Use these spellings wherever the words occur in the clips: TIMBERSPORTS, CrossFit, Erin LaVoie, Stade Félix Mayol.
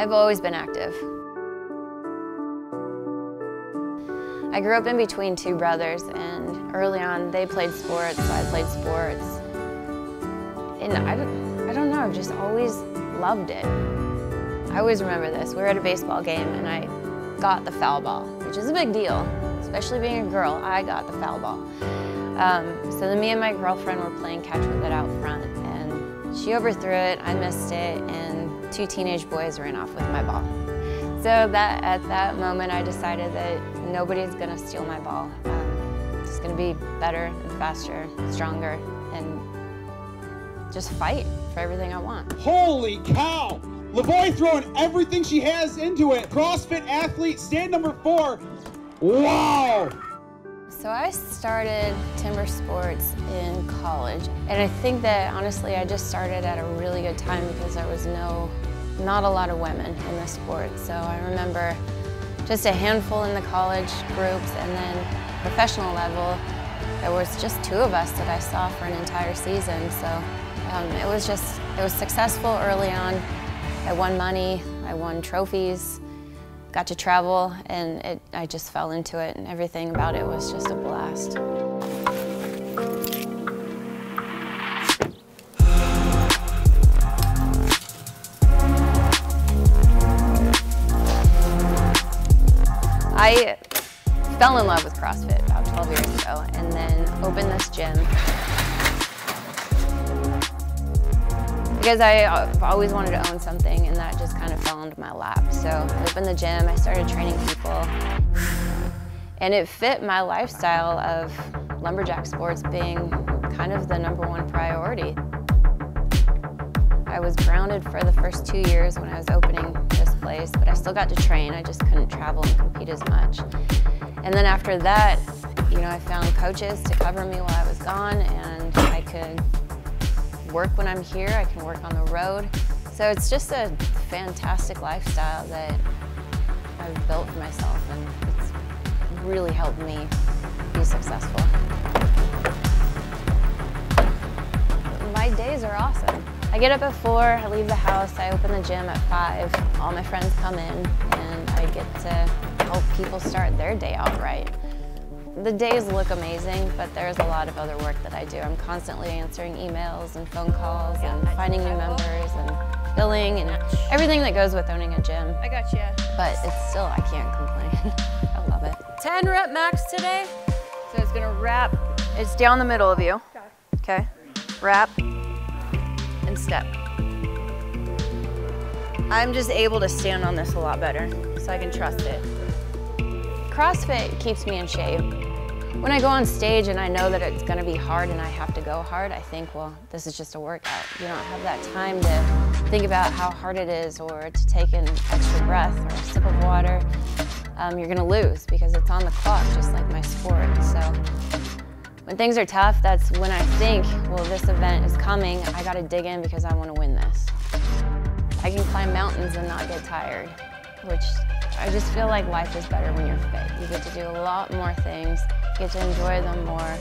I've always been active. I grew up in between two brothers, and early on they played sports, so I played sports. And I don't know, I've just always loved it. I always remember this. We were at a baseball game and I got the foul ball, which is a big deal, especially being a girl. I got the foul ball. So then me and my girlfriend were playing catch with it out front, and she overthrew it, I missed it, and two teenage boys ran off with my ball. So at that moment I decided that nobody's going to steal my ball. It's going to be better and faster, stronger, and just fight for everything I want. Holy cow! LaVoie throwing everything she has into it. CrossFit athlete, stand number 4. Wow! So I started timber sports in college, and I think that honestly I just started at a really good time because there was not a lot of women in the sport. So I remember just a handful in the college groups, and then professional level, there was just 2 of us that I saw for an entire season. So it was successful early on. I won money, I won trophies, got to travel, and I just fell into it, and everything about it was just a blast. I fell in love with CrossFit about 12 years ago, and then opened this gym. Because I've always wanted to own something, and that just kind of fell into my lap. So I opened the gym, I started training people, and it fit my lifestyle of lumberjack sports being kind of the #1 priority. I was grounded for the first 2 years when I was opening this place, but I still got to train. I just couldn't travel and compete as much. And then after that, you know, I found coaches to cover me while I was gone, and I could work when I'm here, I can work on the road. So it's just a fantastic lifestyle that I've built for myself, and it's really helped me be successful. My days are awesome. I get up at 4, I leave the house, I open the gym at 5, all my friends come in, and I get to help people start their day out right. The days look amazing, but there's a lot of other work that I do. I'm constantly answering emails and phone calls and finding new members and billing and everything that goes with owning a gym. I got you. But it's still, I can't complain. I love it. 10 rep max today. So it's gonna wrap. It's down the middle of you. Okay. Wrap and step. I'm just able to stand on this a lot better, so I can trust it. CrossFit keeps me in shape. When I go on stage and I know that it's gonna be hard and I have to go hard, I think, well, this is just a workout. You don't have that time to think about how hard it is or to take an extra breath or a sip of water. You're gonna lose because it's on the clock, just like my sport. So when things are tough, that's when I think, well, this event is coming. I gotta dig in because I wanna win this. I can climb mountains and not get tired, which I just feel like life is better when you're fit. You get to do a lot more things. You get to enjoy them more,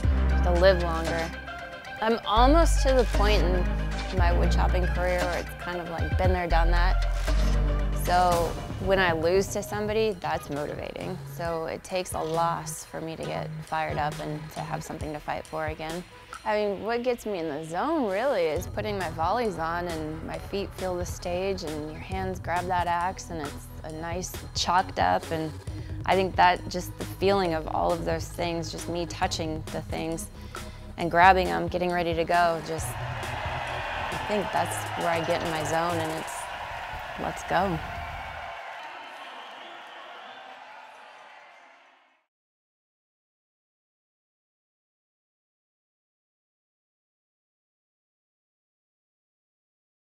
to live longer. I'm almost to the point in my woodchopping career where it's kind of like been there, done that. So when I lose to somebody, that's motivating. So it takes a loss for me to get fired up and to have something to fight for again. I mean, what gets me in the zone really is putting my volleys on and my feet feel the stage and your hands grab that axe and it's a nice chalked up, and I think that just the feeling of all of those things, just me touching the things and grabbing them, getting ready to go, just I think that's where I get in my zone, and it's let's go.